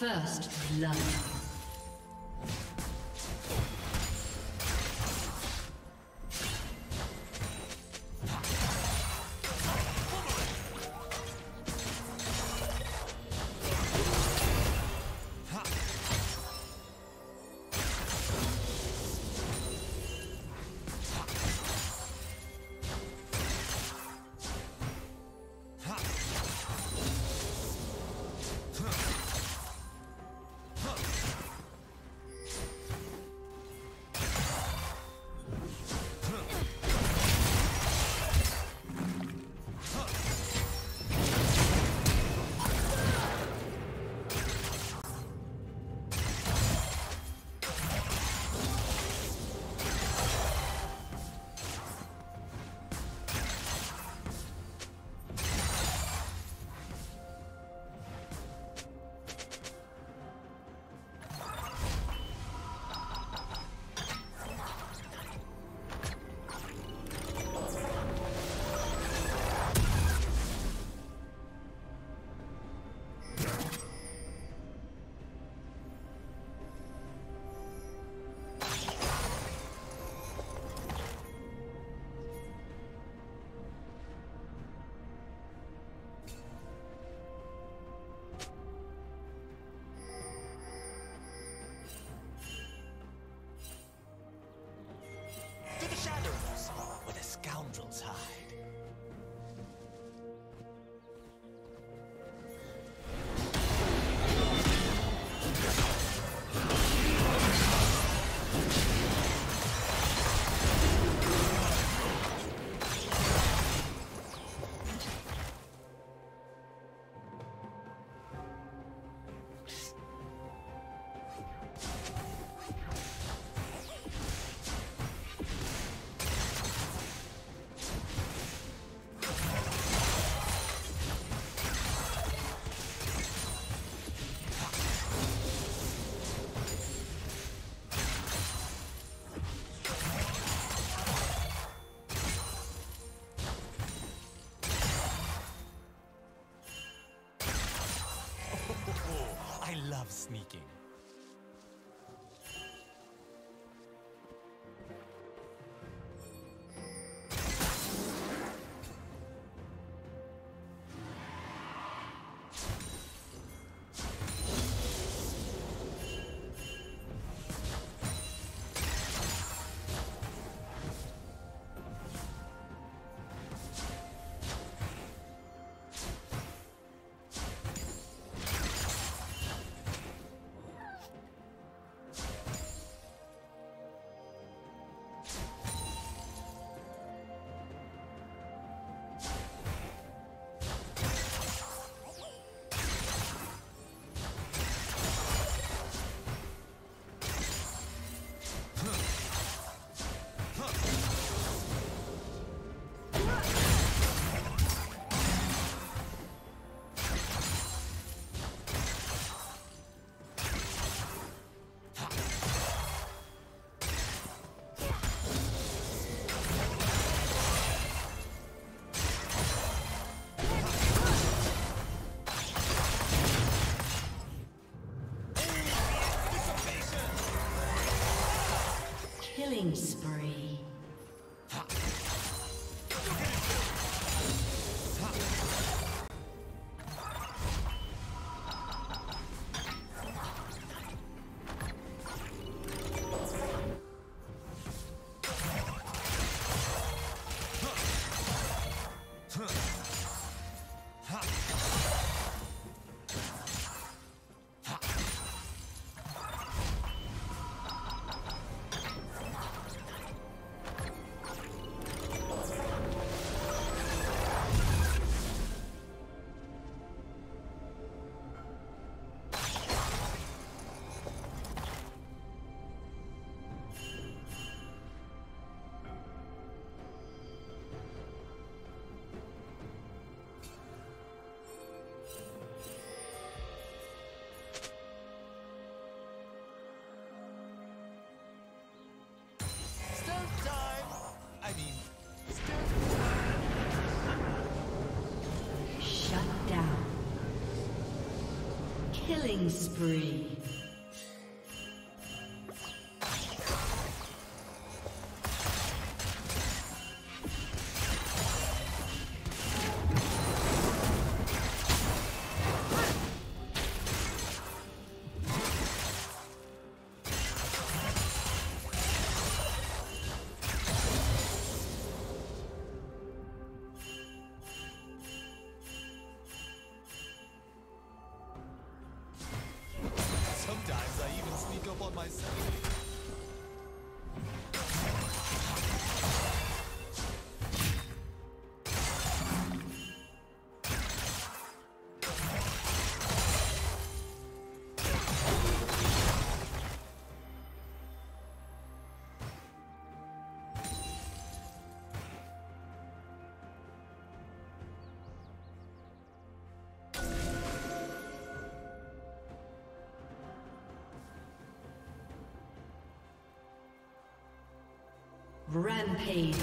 First love. Sneaking. Killing spree. Rampage.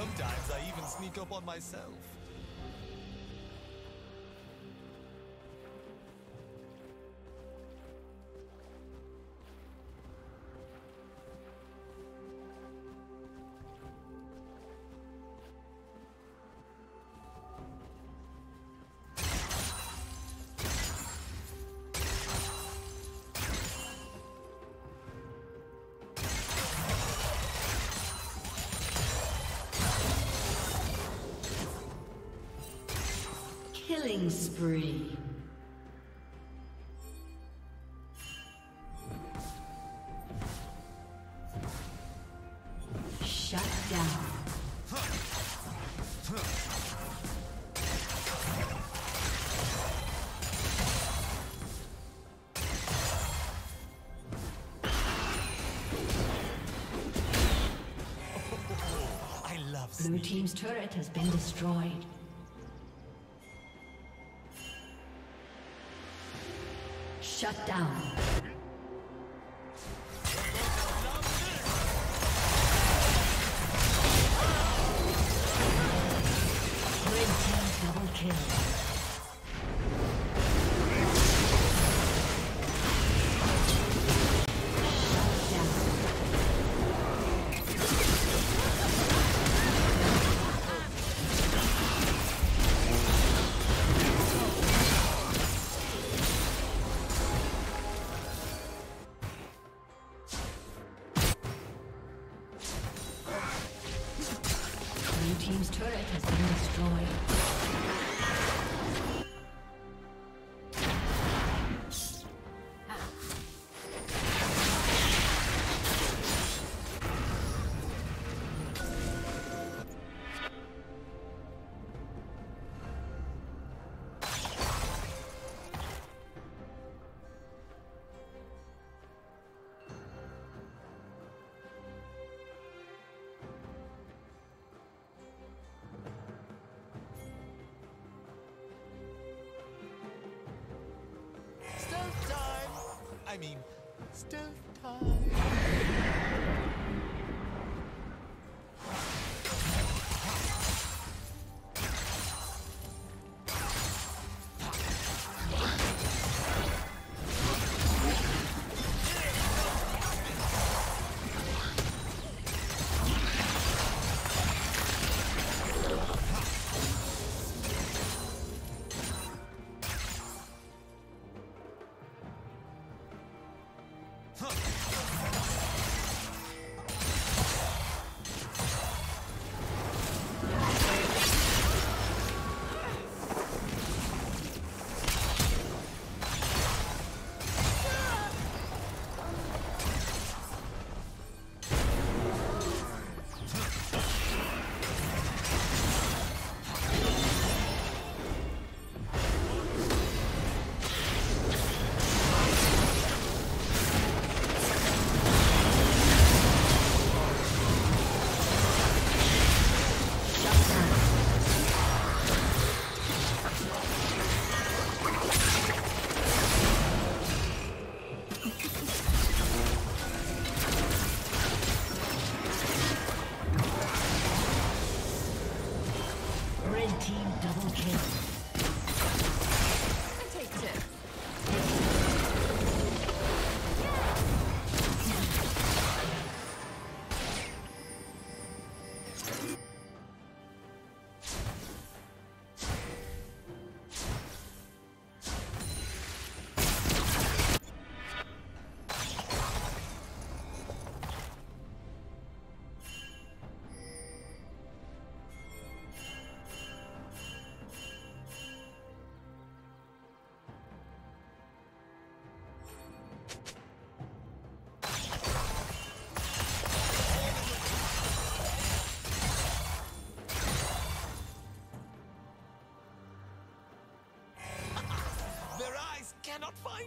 Sometimes I even sneak up on myself. Killing spree. Shut down. I love Blue Team's turret has been destroyed. Shut down. Red team double kill. I mean, still time. Cannot find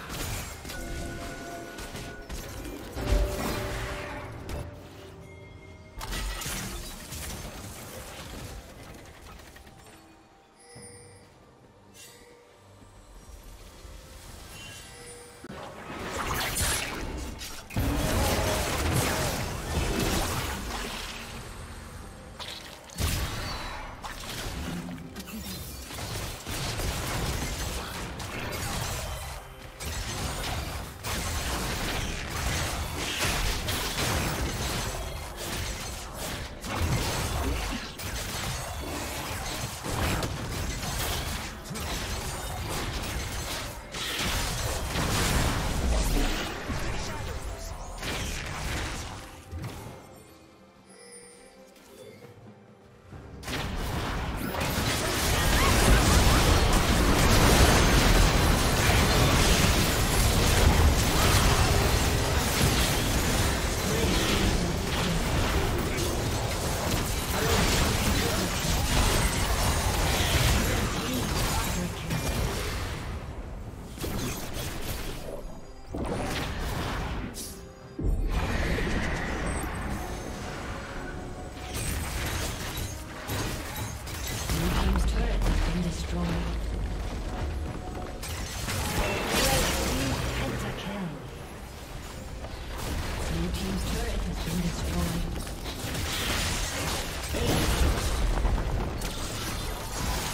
team's turret has been destroyed.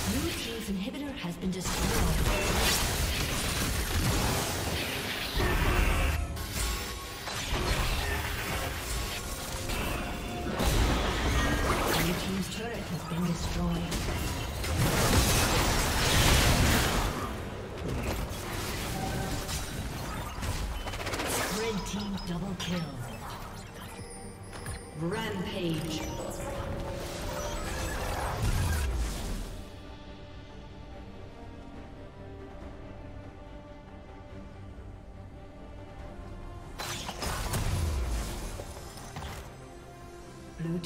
Blue team's inhibitor has been destroyed. Double kill. Rampage. Blue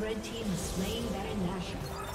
Red team has slain Baron Nashor.